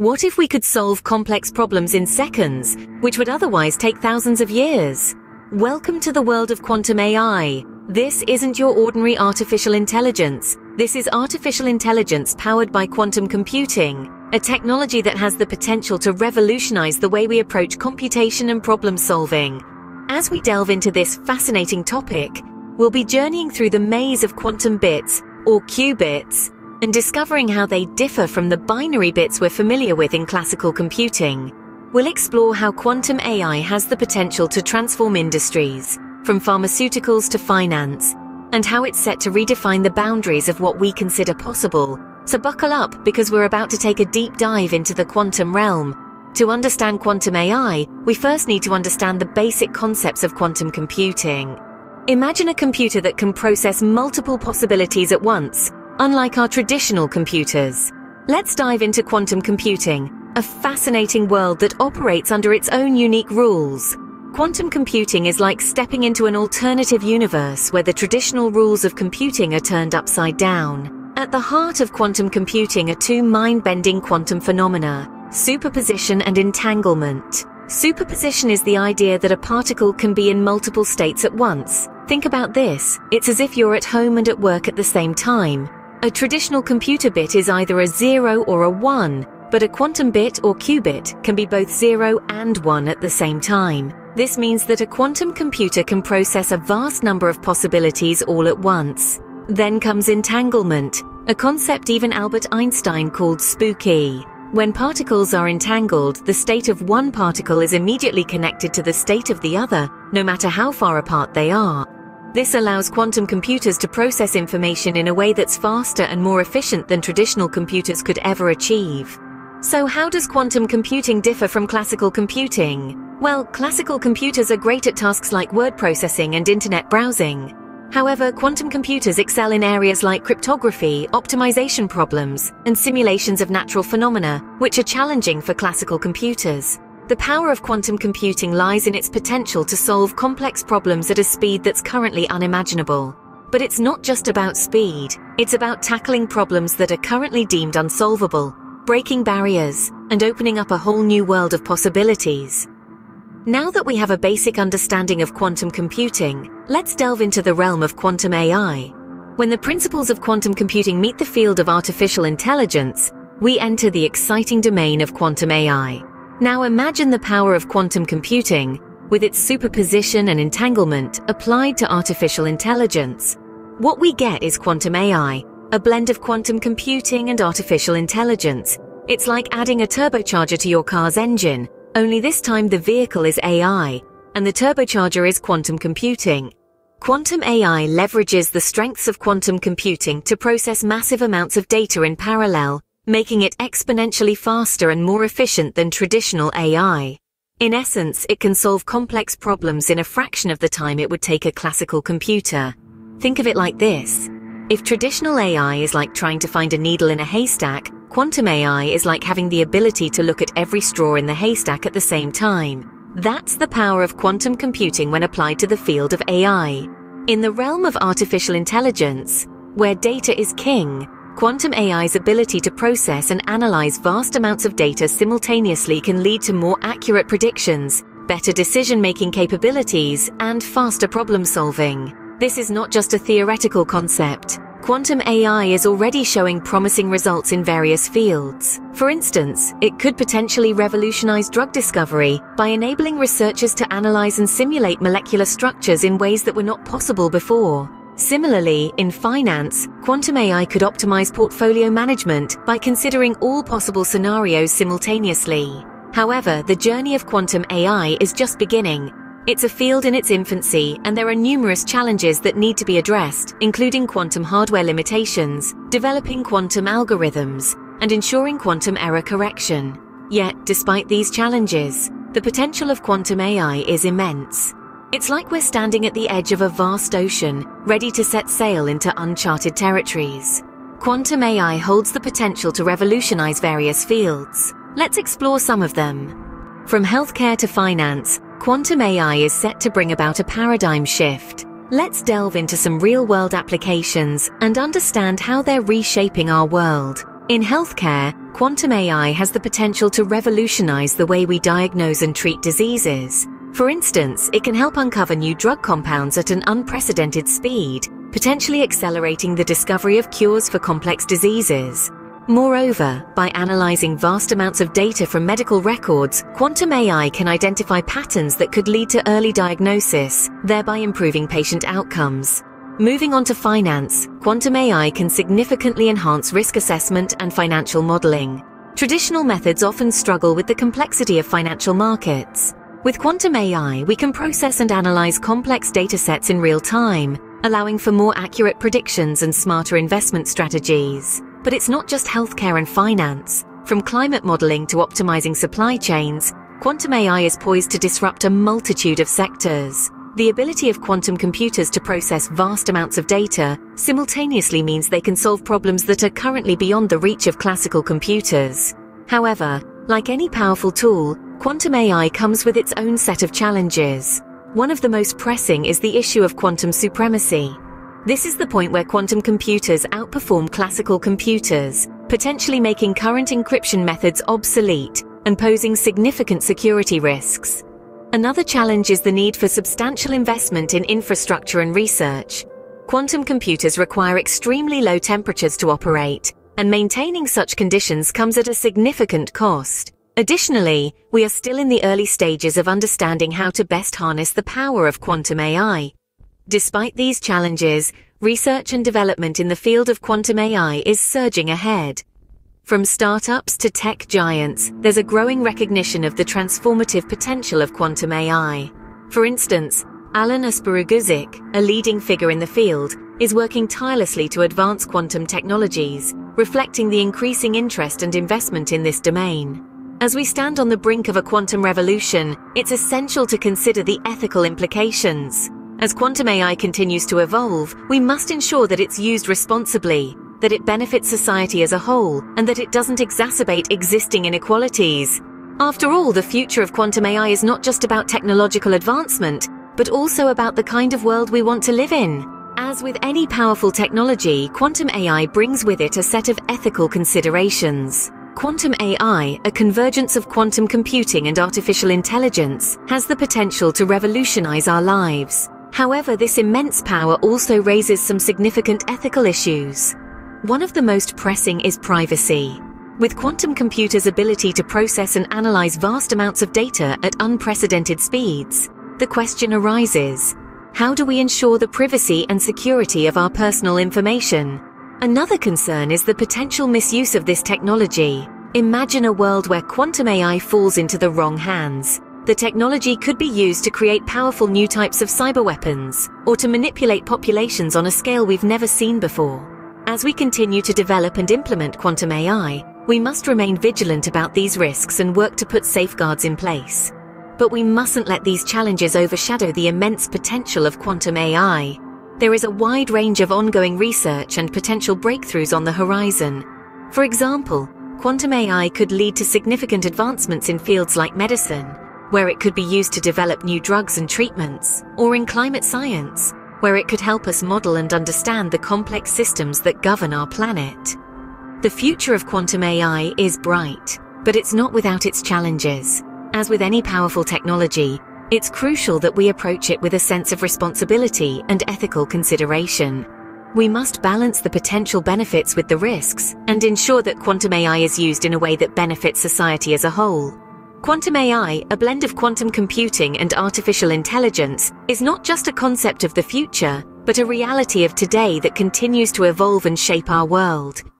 What if we could solve complex problems in seconds, which would otherwise take thousands of years? Welcome to the world of quantum AI. This isn't your ordinary artificial intelligence. This is artificial intelligence powered by quantum computing, a technology that has the potential to revolutionize the way we approach computation and problem solving. As we delve into this fascinating topic, we'll be journeying through the maze of quantum bits, or qubits, and discovering how they differ from the binary bits we're familiar with in classical computing. We'll explore how quantum AI has the potential to transform industries, from pharmaceuticals to finance, and how it's set to redefine the boundaries of what we consider possible. So buckle up, because we're about to take a deep dive into the quantum realm. To understand quantum AI, we first need to understand the basic concepts of quantum computing. Imagine a computer that can process multiple possibilities at once, unlike our traditional computers. Let's dive into quantum computing, a fascinating world that operates under its own unique rules. Quantum computing is like stepping into an alternative universe where the traditional rules of computing are turned upside down. At the heart of quantum computing are two mind-bending quantum phenomena: superposition and entanglement. Superposition is the idea that a particle can be in multiple states at once. Think about this. It's as if you're at home and at work at the same time. A traditional computer bit is either a 0 or a 1, but a quantum bit or qubit can be both 0 and 1 at the same time. This means that a quantum computer can process a vast number of possibilities all at once. Then comes entanglement, a concept even Albert Einstein called spooky. When particles are entangled, the state of one particle is immediately connected to the state of the other, no matter how far apart they are. This allows quantum computers to process information in a way that's faster and more efficient than traditional computers could ever achieve. So how does quantum computing differ from classical computing? Well, classical computers are great at tasks like word processing and internet browsing. However, quantum computers excel in areas like cryptography, optimization problems, and simulations of natural phenomena, which are challenging for classical computers. The power of quantum computing lies in its potential to solve complex problems at a speed that's currently unimaginable. But it's not just about speed. It's about tackling problems that are currently deemed unsolvable, breaking barriers, and opening up a whole new world of possibilities. Now that we have a basic understanding of quantum computing, let's delve into the realm of quantum AI. When the principles of quantum computing meet the field of artificial intelligence, we enter the exciting domain of quantum AI. Now imagine the power of quantum computing, with its superposition and entanglement, applied to artificial intelligence. What we get is quantum AI, a blend of quantum computing and artificial intelligence. It's like adding a turbocharger to your car's engine. Only this time the vehicle is AI, and the turbocharger is quantum computing. Quantum AI leverages the strengths of quantum computing to process massive amounts of data in parallel, making it exponentially faster and more efficient than traditional AI. In essence, it can solve complex problems in a fraction of the time it would take a classical computer. Think of it like this. If traditional AI is like trying to find a needle in a haystack, quantum AI is like having the ability to look at every straw in the haystack at the same time. That's the power of quantum computing when applied to the field of AI. In the realm of artificial intelligence, where data is king, quantum AI's ability to process and analyze vast amounts of data simultaneously can lead to more accurate predictions, better decision-making capabilities, and faster problem-solving. This is not just a theoretical concept. Quantum AI is already showing promising results in various fields. For instance, it could potentially revolutionize drug discovery by enabling researchers to analyze and simulate molecular structures in ways that were not possible before. Similarly, in finance, quantum AI could optimize portfolio management by considering all possible scenarios simultaneously. However, the journey of quantum AI is just beginning. It's a field in its infancy, and there are numerous challenges that need to be addressed, including quantum hardware limitations, developing quantum algorithms, and ensuring quantum error correction. Yet, despite these challenges, the potential of quantum AI is immense. It's like we're standing at the edge of a vast ocean, ready to set sail into uncharted territories. Quantum AI holds the potential to revolutionize various fields. Let's explore some of them. From healthcare to finance, quantum AI is set to bring about a paradigm shift. Let's delve into some real-world applications and understand how they're reshaping our world. In healthcare, quantum AI has the potential to revolutionize the way we diagnose and treat diseases. For instance, it can help uncover new drug compounds at an unprecedented speed, potentially accelerating the discovery of cures for complex diseases. Moreover, by analyzing vast amounts of data from medical records, quantum AI can identify patterns that could lead to early diagnosis, thereby improving patient outcomes. Moving on to finance, quantum AI can significantly enhance risk assessment and financial modeling. Traditional methods often struggle with the complexity of financial markets. With quantum AI, we can process and analyze complex data sets in real time, allowing for more accurate predictions and smarter investment strategies. But it's not just healthcare and finance. From climate modeling to optimizing supply chains, quantum AI is poised to disrupt a multitude of sectors. The ability of quantum computers to process vast amounts of data simultaneously means they can solve problems that are currently beyond the reach of classical computers. However, like any powerful tool, quantum AI comes with its own set of challenges. One of the most pressing is the issue of quantum supremacy. This is the point where quantum computers outperform classical computers, potentially making current encryption methods obsolete and posing significant security risks. Another challenge is the need for substantial investment in infrastructure and research. Quantum computers require extremely low temperatures to operate, and maintaining such conditions comes at a significant cost. Additionally, we are still in the early stages of understanding how to best harness the power of quantum AI. Despite these challenges, research and development in the field of quantum AI is surging ahead. From startups to tech giants, there's a growing recognition of the transformative potential of quantum AI. For instance, Alan Aspuru-Guzik, a leading figure in the field, is working tirelessly to advance quantum technologies, reflecting the increasing interest and investment in this domain. As we stand on the brink of a quantum revolution, it's essential to consider the ethical implications. As quantum AI continues to evolve, we must ensure that it's used responsibly, that it benefits society as a whole, and that it doesn't exacerbate existing inequalities. After all, the future of quantum AI is not just about technological advancement, but also about the kind of world we want to live in. As with any powerful technology, quantum AI brings with it a set of ethical considerations. Quantum AI, a convergence of quantum computing and artificial intelligence, has the potential to revolutionize our lives. However, this immense power also raises some significant ethical issues. One of the most pressing is privacy. With quantum computers' ability to process and analyze vast amounts of data at unprecedented speeds, the question arises, how do we ensure the privacy and security of our personal information? Another concern is the potential misuse of this technology. Imagine a world where quantum AI falls into the wrong hands. The technology could be used to create powerful new types of cyberweapons, or to manipulate populations on a scale we've never seen before. As we continue to develop and implement quantum AI, we must remain vigilant about these risks and work to put safeguards in place. But we mustn't let these challenges overshadow the immense potential of quantum AI. There is a wide range of ongoing research and potential breakthroughs on the horizon. For example, quantum AI could lead to significant advancements in fields like medicine, where it could be used to develop new drugs and treatments, or in climate science, where it could help us model and understand the complex systems that govern our planet. The future of quantum AI is bright, but it's not without its challenges. As with any powerful technology, it's crucial that we approach it with a sense of responsibility and ethical consideration. We must balance the potential benefits with the risks and ensure that quantum AI is used in a way that benefits society as a whole. Quantum AI, a blend of quantum computing and artificial intelligence, is not just a concept of the future, but a reality of today that continues to evolve and shape our world.